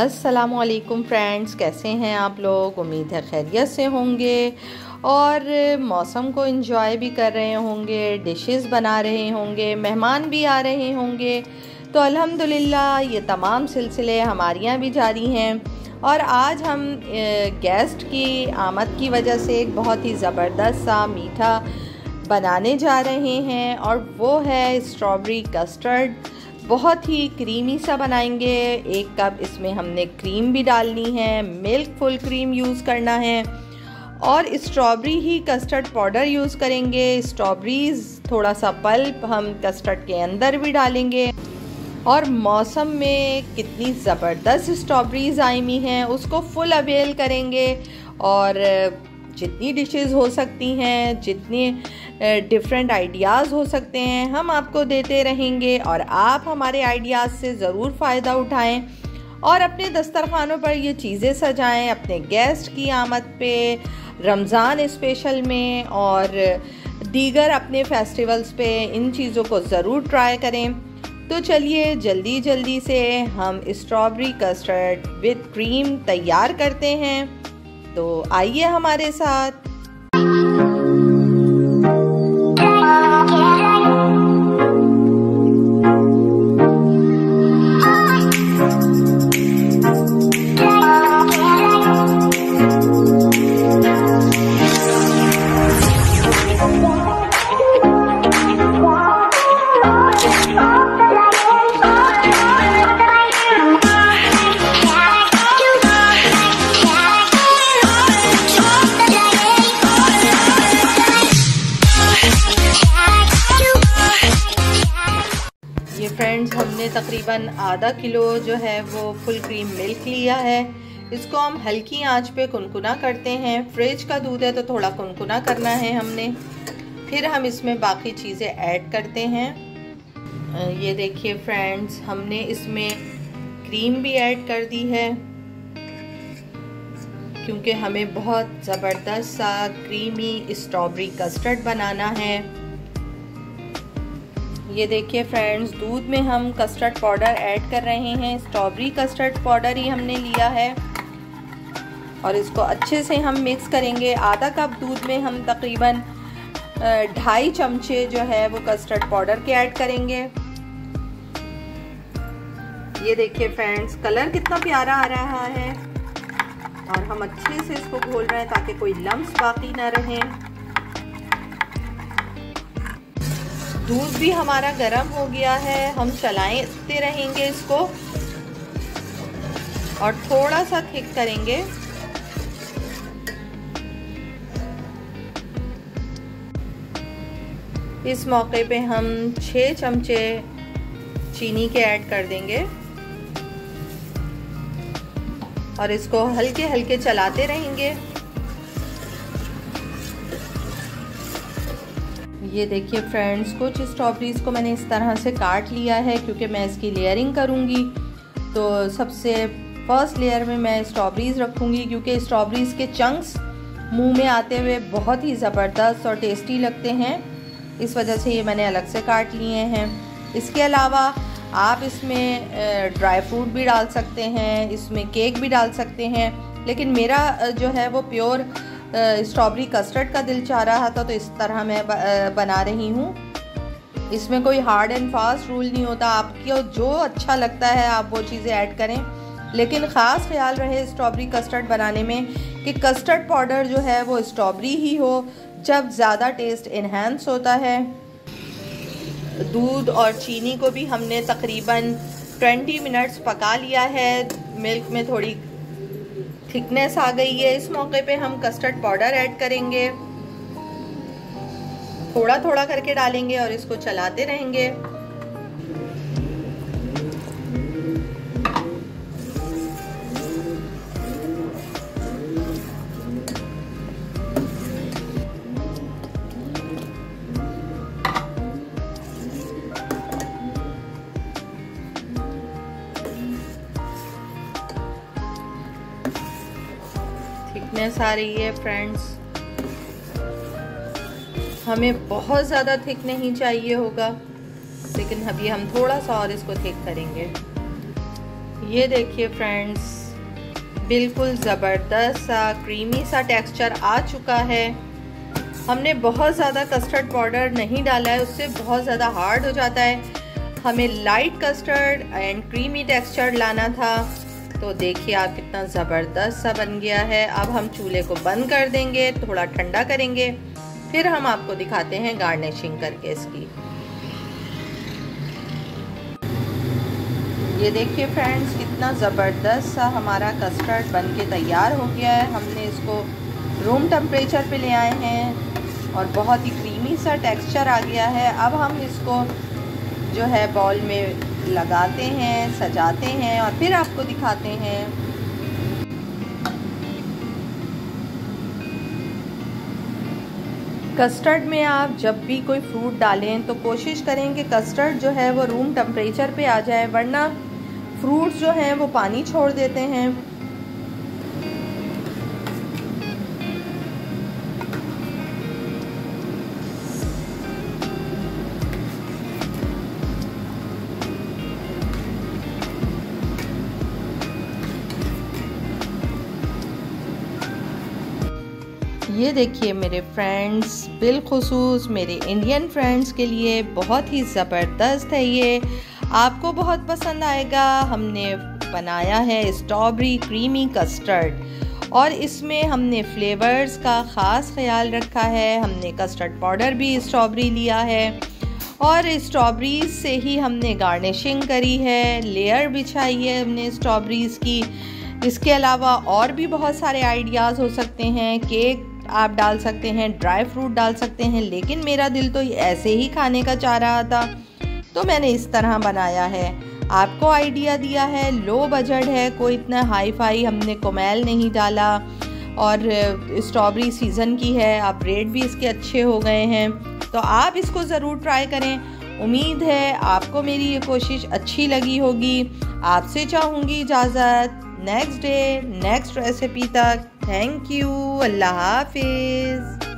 अस्सलाम वालेकुम फ्रेंड्स, कैसे हैं आप लोग। उम्मीद है खैरियत से होंगे और मौसम को एंजॉय भी कर रहे होंगे, डिशेस बना रहे होंगे, मेहमान भी आ रहे होंगे। तो अल्हम्दुलिल्लाह ये तमाम सिलसिले हमारे यहाँ भी जारी हैं। और आज हम गेस्ट की आमद की वजह से एक बहुत ही ज़बरदस्त सा मीठा बनाने जा रहे हैं और वो है स्ट्रॉबेरी कस्टर्ड। बहुत ही क्रीमी सा बनाएंगे। एक कप इसमें हमने क्रीम भी डालनी है, मिल्क फुल क्रीम यूज़ करना है और स्ट्रॉबेरी ही कस्टर्ड पाउडर यूज़ करेंगे। स्ट्रॉबेरीज़ थोड़ा सा पल्प हम कस्टर्ड के अंदर भी डालेंगे। और मौसम में कितनी ज़बरदस्त स्ट्रॉबेरीज़ आईमी हैं, उसको फुल अवेल करेंगे और जितनी डिशेस हो सकती हैं, जितने डिफरेंट आइडियाज़ हो सकते हैं, हम आपको देते रहेंगे। और आप हमारे आइडियाज़ से ज़रूर फ़ायदा उठाएं और अपने दस्तरखानों पर ये चीज़ें सजाएं, अपने गेस्ट की आमद पे, रमज़ान स्पेशल में और दीगर अपने फेस्टिवल्स पे इन चीज़ों को ज़रूर ट्राई करें। तो चलिए जल्दी जल्दी से हम स्ट्रॉबेरी कस्टर्ड विद क्रीम तैयार करते हैं। तो आइए हमारे साथ। फ्रेंड्स, हमने तकरीबन आधा किलो जो है वो फुल क्रीम मिल्क लिया है। इसको हम हल्की आंच पे कुनकुना करते हैं। फ्रिज का दूध है तो थोड़ा कुनकुना करना है हमने। फिर हम इसमें बाकी चीज़ें ऐड करते हैं। ये देखिए फ्रेंड्स, हमने इसमें क्रीम भी ऐड कर दी है क्योंकि हमें बहुत ज़बरदस्त सा क्रीमी स्ट्रॉबेरी कस्टर्ड बनाना है। ये देखिए फ्रेंड्स, दूध में हम कस्टर्ड पाउडर ऐड कर रहे हैं। स्ट्रॉबेरी कस्टर्ड पाउडर ही हमने लिया है और इसको अच्छे से हम मिक्स करेंगे। आधा कप दूध में हम तकरीबन 2.5 चमचे जो है वो कस्टर्ड पाउडर के ऐड करेंगे। ये देखिए फ्रेंड्स, कलर कितना प्यारा आ रहा है और हम अच्छे से इसको घोल रहे हैं ताकि कोई लम्स बाकी ना रहें। दूध भी हमारा गर्म हो गया है, हम चलाते रहेंगे इसको और थोड़ा सा थिक करेंगे। इस मौके पे हम 6 चमचे चीनी के ऐड कर देंगे और इसको हल्के हल्के चलाते रहेंगे। ये देखिए फ्रेंड्स, कुछ स्ट्रॉबेरीज को मैंने इस तरह से काट लिया है क्योंकि मैं इसकी लेयरिंग करूँगी। तो सबसे फर्स्ट लेयर में मैं स्ट्रॉबेरीज रखूँगी क्योंकि स्ट्रॉबेरीज के चंक्स मुंह में आते हुए बहुत ही ज़बरदस्त और टेस्टी लगते हैं। इस वजह से ये मैंने अलग से काट लिए हैं। इसके अलावा आप इसमें ड्राई फ्रूट भी डाल सकते हैं, इसमें केक भी डाल सकते हैं, लेकिन मेरा जो है वो प्योर स्ट्रॉबेरी कस्टर्ड का दिल चाह रहा था तो इस तरह मैं बना रही हूँ। इसमें कोई हार्ड एंड फास्ट रूल नहीं होता, आपको जो अच्छा लगता है आप वो चीज़ें ऐड करें। लेकिन ख़ास ख्याल रहे स्ट्रॉबेरी कस्टर्ड बनाने में कि कस्टर्ड पाउडर जो है वो स्ट्रॉबेरी ही हो। जब ज़्यादा टेस्ट इन्हेंस होता है। दूध और चीनी को भी हमने तकरीबन 20 मिनट्स पका लिया है। मिल्क में थोड़ी थिकनेस आ गई है। इस मौके पे हम कस्टर्ड पाउडर ऐड करेंगे, थोड़ा थोड़ा करके डालेंगे और इसको चलाते रहेंगे। थिकनेस आ रही है फ्रेंड्स, हमें बहुत ज़्यादा थिक नहीं चाहिए होगा, लेकिन अभी हम थोड़ा सा और इसको थिक करेंगे। ये देखिए फ्रेंड्स, बिल्कुल ज़बरदस्त सा क्रीमी सा टेक्सचर आ चुका है। हमने बहुत ज़्यादा कस्टर्ड पाउडर नहीं डाला है, उससे बहुत ज़्यादा हार्ड हो जाता है। हमें light custard and creamy texture लाना था। तो देखिए आप, कितना ज़बरदस्त सा बन गया है। अब हम चूल्हे को बंद कर देंगे, थोड़ा ठंडा करेंगे, फिर हम आपको दिखाते हैं गार्निशिंग करके इसकी। ये देखिए फ्रेंड्स, कितना ज़बरदस्त सा हमारा कस्टर्ड बनके तैयार हो गया है। हमने इसको रूम टेम्परेचर पे ले आए हैं और बहुत ही क्रीमी सा टेक्सचर आ गया है। अब हम इसको जो है बाउल में लगाते हैं, सजाते हैं और फिर आपको दिखाते हैं। कस्टर्ड में आप जब भी कोई फ्रूट डालें तो कोशिश करें कि कस्टर्ड जो है वो रूम टेम्परेचर पे आ जाए, वरना फ्रूट्स जो हैं वो पानी छोड़ देते हैं। ये देखिए मेरे फ्रेंड्स, बिलखुसूस मेरे इंडियन फ्रेंड्स के लिए बहुत ही ज़बरदस्त है ये, आपको बहुत पसंद आएगा। हमने बनाया है स्ट्रॉबेरी क्रीमी कस्टर्ड और इसमें हमने फ्लेवर्स का ख़ास ख्याल रखा है। हमने कस्टर्ड पाउडर भी स्ट्रॉबेरी लिया है और स्ट्रॉबेरीज से ही हमने गार्निशिंग करी है, लेयर बिछाई है हमने स्ट्रॉबेरीज की। इसके अलावा और भी बहुत सारे आइडियाज़ हो सकते हैं, केक आप डाल सकते हैं, ड्राई फ्रूट डाल सकते हैं, लेकिन मेरा दिल तो ऐसे ही खाने का चाह रहा था तो मैंने इस तरह बनाया है, आपको आइडिया दिया है। लो बजट है, कोई इतना हाई फाई हमने कोमेल नहीं डाला और स्ट्रॉबेरी सीज़न की है, आप रेट भी इसके अच्छे हो गए हैं। तो आप इसको ज़रूर ट्राई करें। उम्मीद है आपको मेरी ये कोशिश अच्छी लगी होगी। आपसे चाहूँगी इजाज़त नेक्स्ट डे नेक्स्ट रेसिपी तक। थैंक यू, अल्लाह हाफिज़।